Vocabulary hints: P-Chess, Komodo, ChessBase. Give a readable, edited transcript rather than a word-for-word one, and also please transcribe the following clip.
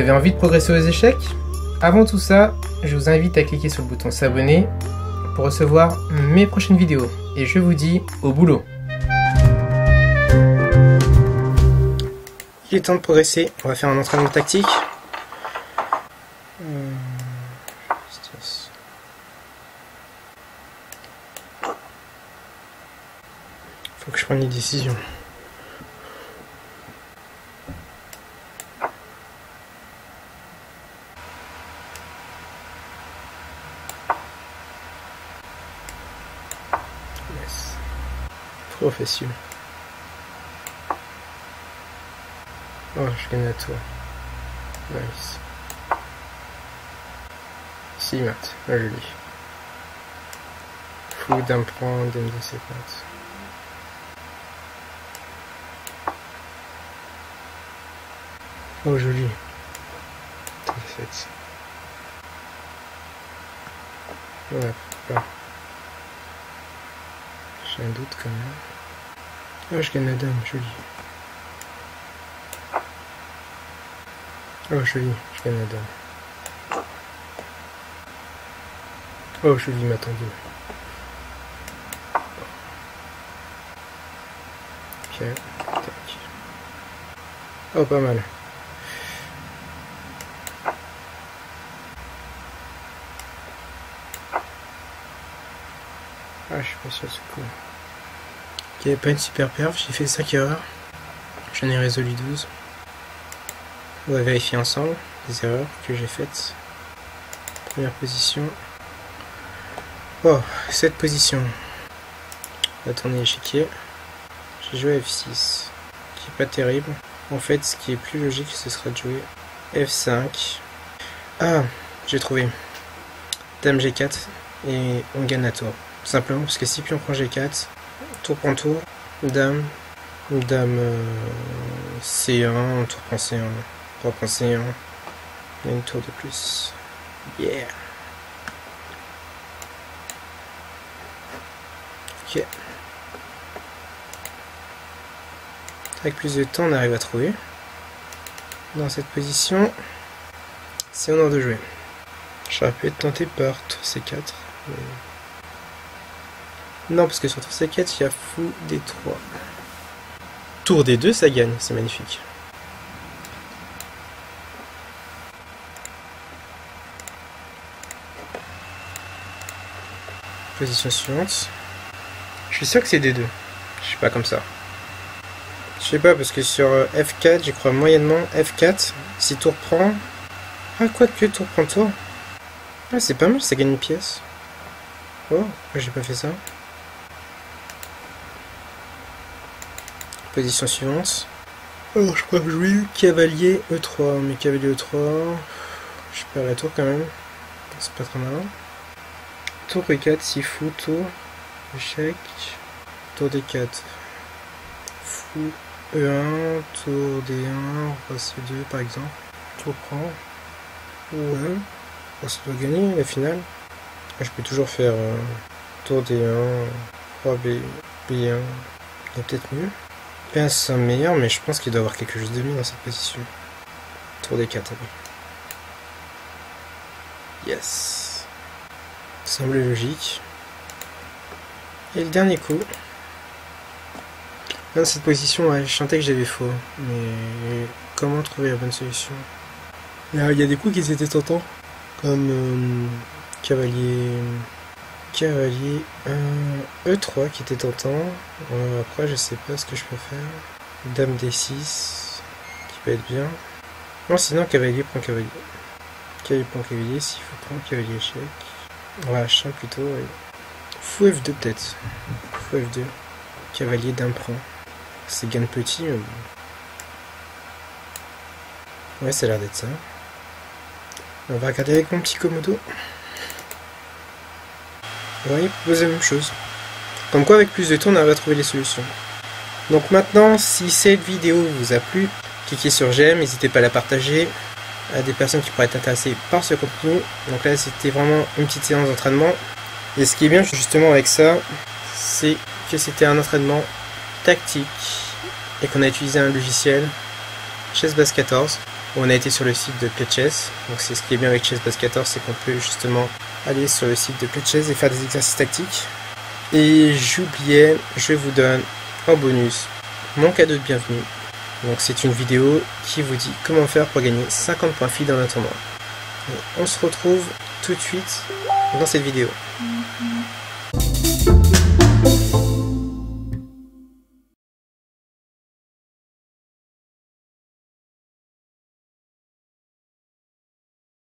avez envie de progresser aux échecs? Avant tout ça, je vous invite à cliquer sur le bouton s'abonner pour recevoir mes prochaines vidéos. Et je vous dis au boulot! Il est temps de progresser, on va faire un entraînement tactique. Faut que je prenne des décisions. Yes. Trop facile. Oh, je gagne à toi. Nice. Si, mat. Ah, joli. Fou d'un point, d'un de ses points. Oh, joli. 37. Ouais, pas. J'ai un doute quand même. Oh, je gagne la dame, joli. Oh, joli, je gagne la dame. Oh, joli, m'attendait. Ok, tac. Oh, pas mal. Ah, je suis pas sûr de ce coup. Ok, pas une super perf, j'ai fait 5 erreurs. J'en ai résolu 12. On va vérifier ensemble les erreurs que j'ai faites. Première position. Oh, cette position. On va tourner l'échiquier. J'ai joué à F6, ce qui est pas terrible. En fait, ce qui est plus logique, ce sera de jouer F5. Ah, j'ai trouvé. Dame G4 et on gagne la tour. Tout simplement parce que si pion prend G4, tour prend tour, dame, C1, tour prend C1, tour prend C1, il y a une tour de plus. Yeah! Ok. Avec plus de temps, on arrive à trouver. Dans cette position, c'est honneur de jouer. J'aurais pu être tenté par tour C4. Mais... non, parce que sur tour C4, il y a fou D3. Tour D2, ça gagne, c'est magnifique. Position suivante. Je suis sûr que c'est D2. Je suis pas comme ça. Je sais pas, parce que sur F4, j'y crois moyennement. F4, si tour prend... ah, quoi que tour prend tour. Ah, c'est pas mal, ça gagne une pièce. Oh, j'ai pas fait ça. Position suivante. Alors je crois que je vais jouer cavalier E3, mais cavalier E3, je perds la tour quand même, c'est pas très malin. Tour E4, si fou, tour, échec, tour D4, fou, E1, tour D1, roi C2 par exemple, tour prend, ouais, ça doit gagner la finale. Je peux toujours faire tour D1, roi B1, c'est peut-être mieux. Bien, c'est meilleur, mais je pense qu'il doit avoir quelque chose de mieux dans cette position. Tour des 4 après. Yes. Ça semble logique. Et le dernier coup. Dans cette position, ouais, je sentais que j'avais faux. Mais comment trouver la bonne solution? Il y a des coups qui étaient tentants. Comme cavalier... cavalier E3 qui était tentant. Après je sais pas ce que je peux faire. Dame D6 qui peut être bien. Non, sinon cavalier prend cavalier. Cavalier prend cavalier, s'il faut prendre cavalier échec. Ouais, chien plutôt. Ouais. Fou F2 peut-être. Fou F2. Cavalier dame prend. C'est gain de petit. Ouais, ça a l'air d'être ça. On va regarder avec mon petit Komodo. Ouais, il propose la même chose. Comme quoi, avec plus de temps, on arrive à trouver les solutions. Donc maintenant, si cette vidéo vous a plu, cliquez sur j'aime, n'hésitez pas à la partager à des personnes qui pourraient être intéressées par ce contenu. Donc là, c'était vraiment une petite séance d'entraînement. Et ce qui est bien, justement, avec ça, c'est que c'était un entraînement tactique et qu'on a utilisé un logiciel ChessBase 14. On a été sur le site de P-Chess, donc c'est ce qui est bien avec ChessBase 14, c'est qu'on peut justement aller sur le site de P-Chess et faire des exercices tactiques. Et j'oubliais, je vous donne en bonus mon cadeau de bienvenue. Donc c'est une vidéo qui vous dit comment faire pour gagner 50 points FI dans un tournoi. On se retrouve tout de suite dans cette vidéo.